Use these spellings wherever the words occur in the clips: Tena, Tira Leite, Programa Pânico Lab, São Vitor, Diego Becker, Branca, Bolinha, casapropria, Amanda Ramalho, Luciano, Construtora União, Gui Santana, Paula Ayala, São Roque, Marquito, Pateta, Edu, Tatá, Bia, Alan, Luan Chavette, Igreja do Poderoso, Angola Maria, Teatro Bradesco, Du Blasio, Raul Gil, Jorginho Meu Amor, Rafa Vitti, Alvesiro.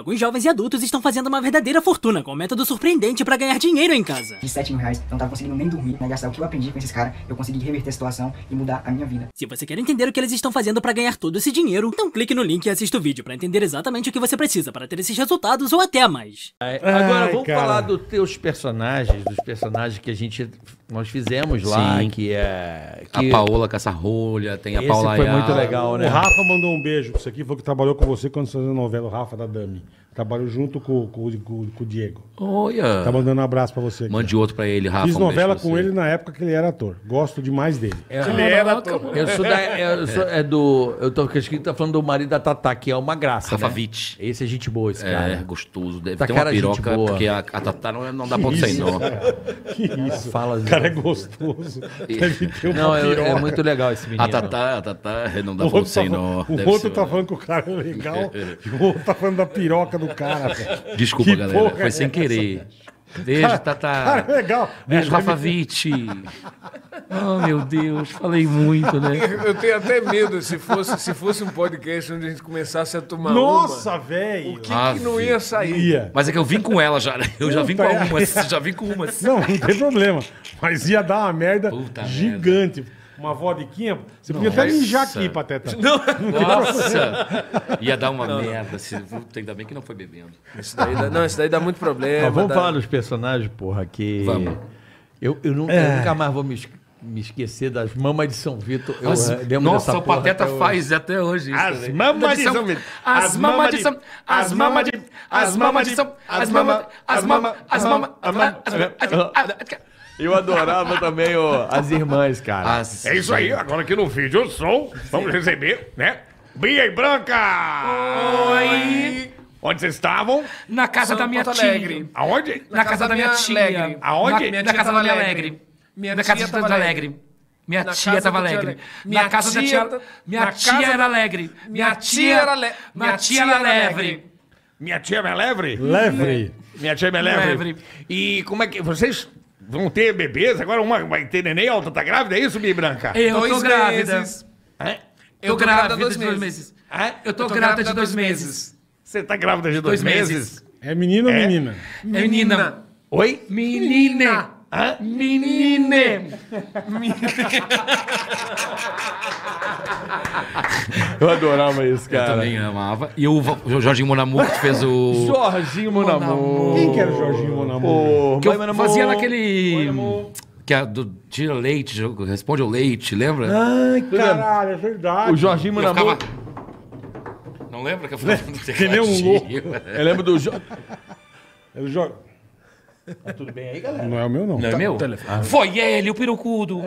alguns jovens e adultos estão fazendo uma verdadeira fortuna com um método surpreendente para ganhar dinheiro em casa. De 7 mil reais, eu não tava conseguindo nem dormir, né? Gastar o que eu aprendi com esses caras, eu consegui reverter a situação e mudar a minha vida. Se você quer entender o que eles estão fazendo para ganhar todo esse dinheiro, então clique no link e assista o vídeo para entender exatamente o que você precisa para ter esses resultados ou até mais. Agora vamos falar dos teus personagens, que nós fizemos lá, que é... A Paola Caçarrolha, tem a Paula Ayala. Foi muito legal, né? O Rafa mandou um beijo pra você aqui, foi que trabalhou com você quando você fazia novela, o Rafa da Dami. Trabalhou junto com o Diego. Olha! Tá mandando um abraço pra você aqui. Mande outro pra ele, Rafa. Fiz novela com ele na época que ele era ator. Gosto demais dele. Ele era ator. Eu sou da... Eu tô escrito, tá falando do marido da Tatá, que é uma graça, Rafa Vitti. Esse é gente boa, esse cara. É, gostoso. Deve ter uma piroca, porque a Tatá não dá ponto sem nó. Que isso? O cara é gostoso. Deve ter uma piroca. É muito legal esse menino. A Tatá não dá ponto sem nó. O outro tá falando que o cara é legal e o outro tá falando da piroca do cara, velho. Desculpa, galera. Foi sem querer. Beijo, Tatá. Legal. Beijo, Rafa Vitti. Oh, meu Deus. Falei muito, né? Eu tenho até medo se fosse um podcast onde a gente começasse a tomar Nossa, velho. O que não ia sair? Ia. Mas é que eu vim com ela já. Eu já vim com uma. Não, não tem problema. Mas ia dar uma merda gigante. Uma vodiquinha, você podia até mijar aqui, Pateta. Nossa! Ia dar uma merda. Ainda bem que não foi bebendo. Isso daí dá muito problema. Mas vamos falar dos personagens, porra, que... Vamos. Eu nunca mais vou me esquecer das mamas de São Vitor. Nossa, o Pateta faz até hoje isso. As mamas de São Vitor. As mamas de São... As mamas de... As mamas de São... As mamas... As mamas... As mamas... Eu adorava também as irmãs, cara. É isso aí, agora aqui no vídeo eu sou. Vamos receber, né? Bia e Branca! Oi! Onde vocês estavam? Na casa da minha tia. Aonde? Na casa da minha tia. Aonde? Na casa da minha alegre. Na casa da minha alegre. Minha tia estava alegre. Minha casa da tia. Minha tia era alegre. Minha tia era alegre. Minha tia era leve. Minha tia é leve? Leve. Minha tia é leve. E como é que vocês... Vão ter bebês? Agora uma vai ter neném, a outra tá grávida, é isso, Bia Branca? Eu tô grávida. Eu tô grávida de 2 meses. Eu tô grávida de 2 meses. Você tá grávida de 2 meses? É menino ou menina? É menina. Oi? Menina. Hã? Menine. Eu adorava isso, cara. Eu também amava. E o Jorginho Meu Amor que fez o... Jorginho Meu Amor. Quem que era o Jorginho Meu Amor? Que eu fazia naquele... Que é do Tira Leite, Responde ao Leite, lembra? Ai, caralho, é verdade. O Jorginho Meu Amor... Não lembra que eu falei? Que nem um louco. Eu lembro do... Ele joga... Tá tudo bem aí, galera? Não é o meu, não. Não é meu? Foi ele, o perucudo.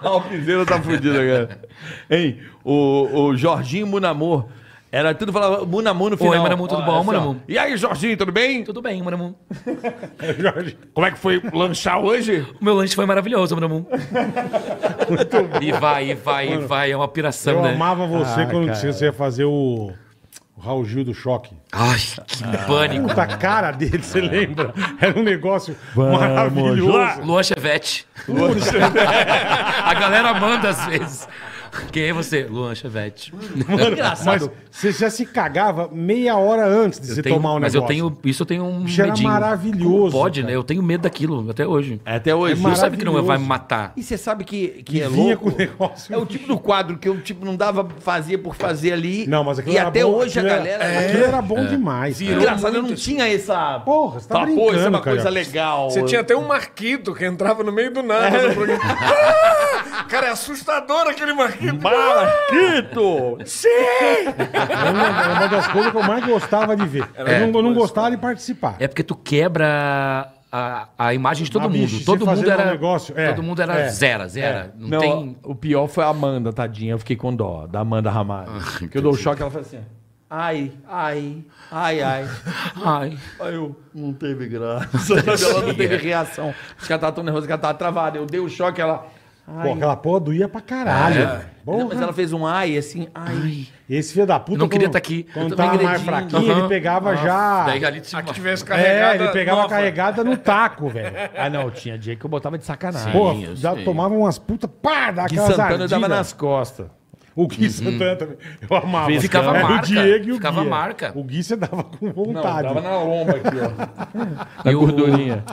A Alvesiro tá fudida, cara. Hein? O Jorginho Meu Amor. Era tudo falava Meu Amor no final. Oi, Meu Amor, tudo bom, Meu Amor? E aí, Jorginho, tudo bem? Tudo bem, Meu Amor. Como é que foi lanchar hoje? O meu lanche foi maravilhoso, Meu Amor. E vai, é uma piração, né? Eu amava você quando você ia fazer o... O Raul Gil do Choque. Ai, que pânico. Puta cara dele, você lembra? Era um negócio maravilhoso. Luan Chavette. A galera manda às vezes. Quem é você? Luan Chavette. Mano, mas você já se cagava meia hora antes de você tomar um negócio. Mas eu tenho um medinho. Era maravilhoso. Pode, cara, né? Eu tenho medo daquilo até hoje. Até hoje. Você sabe que não vai me matar. E você sabe que é louco? Com o negócio. É o tipo do quadro que eu não dava, fazia por fazer ali. Não, mas aquilo e era até bom, hoje a galera... Aquilo era bom demais. Engraçado, eu não tinha essa... Porra, você tá brincando, cara. Uma coisa legal. Você tinha até um Marquito que entrava no meio do nada. Cara, é assustador aquele Marquito. Marquito! Sim! É uma das coisas que eu mais gostava de ver. Eu não gostava de participar. É porque tu quebra a imagem de todo mundo. Todo mundo era zero. Não tem... O pior foi a Amanda, tadinha. Eu fiquei com dó da Amanda Ramalho. Porque eu dou o choque, ela faz assim... Ai. Aí eu, não teve graça. Ela não teve reação. Os caras estavam tão nervosos que ela tava travada. Eu dei o choque, ela... Pô, aquela porra doía pra caralho. Não, mas ela fez um ai, assim, ai. Esse filho da puta... Eu não queria estar aqui. Quando tava mais fraquinho, ele pegava já... Daí ali se tivesse carregada... ele pegava carregada no taco, velho. Ah, não, tinha dia que eu botava de sacanagem. Pô, tomava umas putas... Pá, daquelas ardilhas. Gui Santana dava nas costas. O Gui Santana também. Eu amava. Ele ficava marca. O Diego e o ficava Bia. Marca. O Gui você dava com vontade. Não, dava na lomba aqui, ó. Na gordurinha.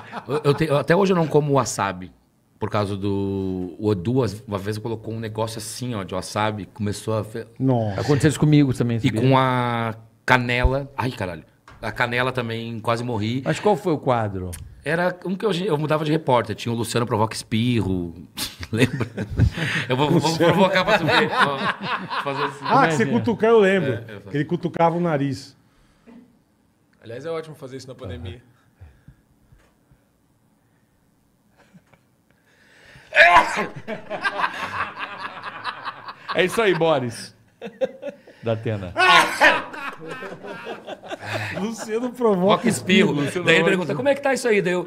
Até hoje eu não como wasabi. Por causa do... O Edu, uma vez, colocou um negócio assim, ó, de wasabi. Começou a... Nossa. Aconteceu isso comigo também. Sabia? E com a canela... Ai, caralho. A canela também, quase morri. Mas qual foi o quadro? Era um que eu mudava de repórter. Tinha o Luciano Provoca Espirro. Lembra? Eu vou provocar pra tu ver. Fazer assim. Ah, que você cutucar, eu lembro. É, que ele cutucava o nariz. Aliás, é ótimo fazer isso na pandemia. É isso aí, Boris. Da Tena. Luciano Provoca Espirro. Luciano daí ele pergunta, como é que tá isso aí? Daí eu...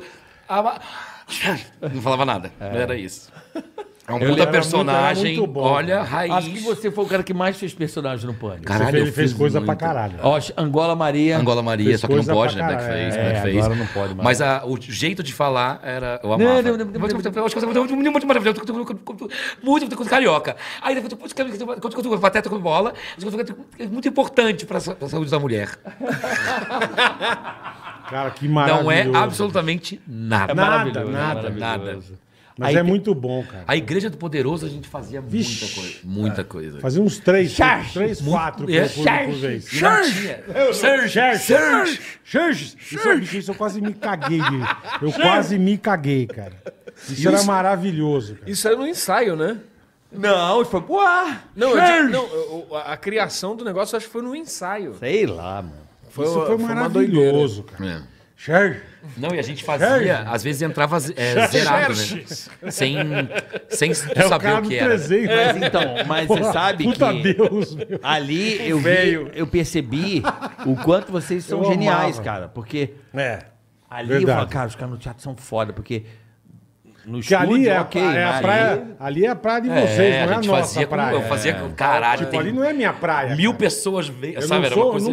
Não falava nada. É. Não era isso. É um puta personagem. Muito bom, olha, raiz. Acho que você foi o cara que mais fez personagem no Pânico. Caralho, ele fez coisa muito pra caralho. Ó, Angola Maria. Angola Maria, só que não pode, né? Blackface. Agora não pode mais. Mas o jeito de falar era... Eu amava. Eu acho que eu muito maravilhoso. Muito carioca. Aí depois eu Pateta com bola. É muito importante pra saúde da mulher. Cara, que maravilhoso. Não é absolutamente nada. Nada, nada, nada. Mas é muito bom, cara. A Igreja do Poderoso a gente fazia muita coisa. Fazia uns três, quatro por vez. Isso eu quase me caguei. Eu quase me caguei, cara. Isso era maravilhoso, cara. Isso era no ensaio, né? Não, foi pro ar. A criação do negócio acho que foi no ensaio. Sei lá, mano. Isso foi maravilhoso, cara. Não, e a gente fazia, às vezes entrava zerado, né? Sem saber o que era. Mas então, você sabe que Deus, ali eu percebi o quanto vocês são geniais, cara. Porque ali eu falo, cara, os caras no teatro são foda, porque no estúdio, ali é ok. Ali é a praia de vocês, não é a nossa praia. Eu fazia com caralho. Tipo, ali não é minha praia. 1000 pessoas, sabe?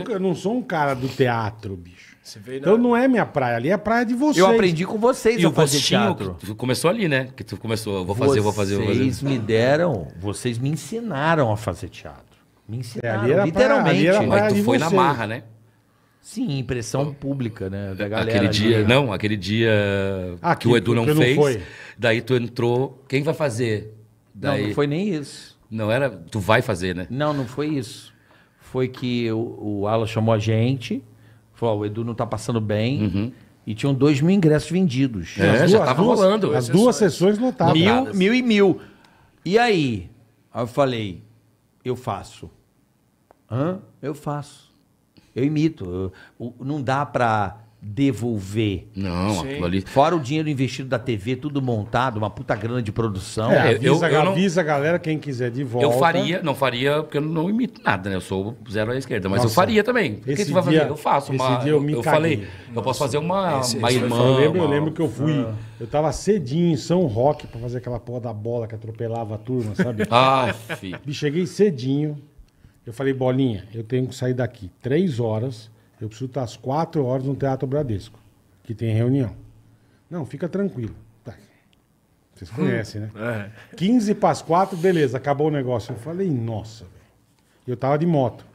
Eu não sou um cara do teatro, bicho. Então não é minha praia, ali é a praia de vocês. Eu aprendi com vocês a fazer teatro. Tu começou ali, né? Que tu começou, vou fazer. Vocês me deram, vocês me ensinaram a fazer teatro. Me ensinaram, literalmente. Mas tu foi na marra, né? Sim, impressão pública, né? Da galera. Aquele dia que o Edu não fez. Daí tu entrou, quem vai fazer? Não foi nem isso. Não era, tu vai fazer, né? Não foi isso. Foi que o Alan chamou a gente... Falou, o Edu não tá passando bem. E tinham 2.000 ingressos vendidos. Já tava rolando. As duas sessões lotadas. 1.000, 1.000 e 1.000. E aí? Aí eu falei, eu faço. Hã? Eu faço. Eu imito. Não dá pra devolver. Não, aquilo ali... Fora o dinheiro investido da TV, tudo montado, uma puta grana de produção. Avisa a galera, quem quiser de volta. Não faria, porque eu não imito nada, né? Eu sou zero à esquerda, mas nossa, eu faria também. O que você vai fazer? Eu faço uma... Eu falei, nossa, eu posso fazer uma irmã. Eu lembro que eu fui... Eu tava cedinho em São Roque pra fazer aquela porra da bola que atropelava a turma, sabe? Cheguei cedinho. Eu falei, Bolinha, eu tenho que sair daqui 3 horas... Eu preciso estar às 4 horas no Teatro Bradesco, que tem reunião. Não, fica tranquilo. Vocês conhecem, né? 15 para as 4, beleza, acabou o negócio. Eu falei, nossa, velho. Eu tava de moto.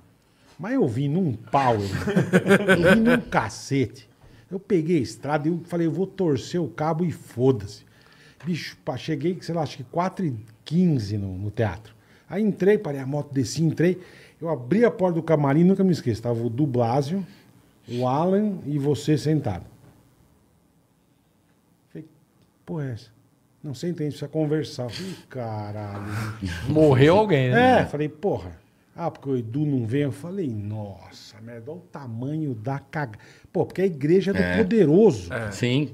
Mas eu vim num pau, eu vim num cacete. Eu peguei a estrada e falei, eu vou torcer o cabo e foda-se. Bicho, cheguei, sei lá, acho que 4h15 no teatro. Aí entrei, parei a moto, desci, entrei. Eu abri a porta do camarim, nunca me esqueço. Estava o Du Blasio, o Alan e você sentado. Falei, porra é essa? Não, senta aí, precisa conversar. Eu falei, caralho. Morreu alguém, né? Falei, porra. Porque o Edu não veio. Eu falei, nossa, merda, olha o tamanho da cagada. Pô, porque a Igreja do Poderoso. Sim.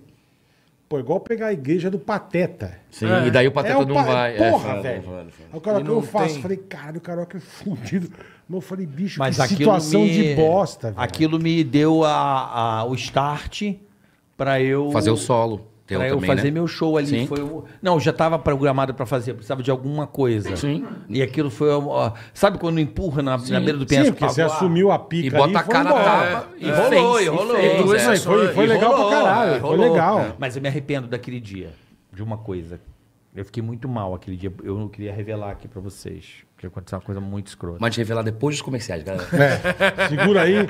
Pô, igual pegar a Igreja do Pateta. Sim, e daí o Pateta não vai. Porra, velho. Aí o cara que eu faço, falei, caralho, o Caroca é fudido. Eu falei, bicho, que situação de bosta, velho. Aquilo me deu o start pra eu... Fazer o solo. Pra eu fazer meu show ali. Não, já tava programado pra fazer, precisava de alguma coisa. Sim. E aquilo foi... Sabe quando empurra na beira do pensamento? Sim, porque você assumiu a pica ali e bota a cara na tapa. E rolou. Foi legal pra caralho. Foi legal. Mas eu me arrependo daquele dia, de uma coisa. Eu fiquei muito mal aquele dia. Eu não queria revelar aqui pra vocês. Porque aconteceu uma coisa muito escrota. Mas revelar depois dos comerciais, galera. É, segura aí.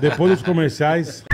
Depois dos comerciais...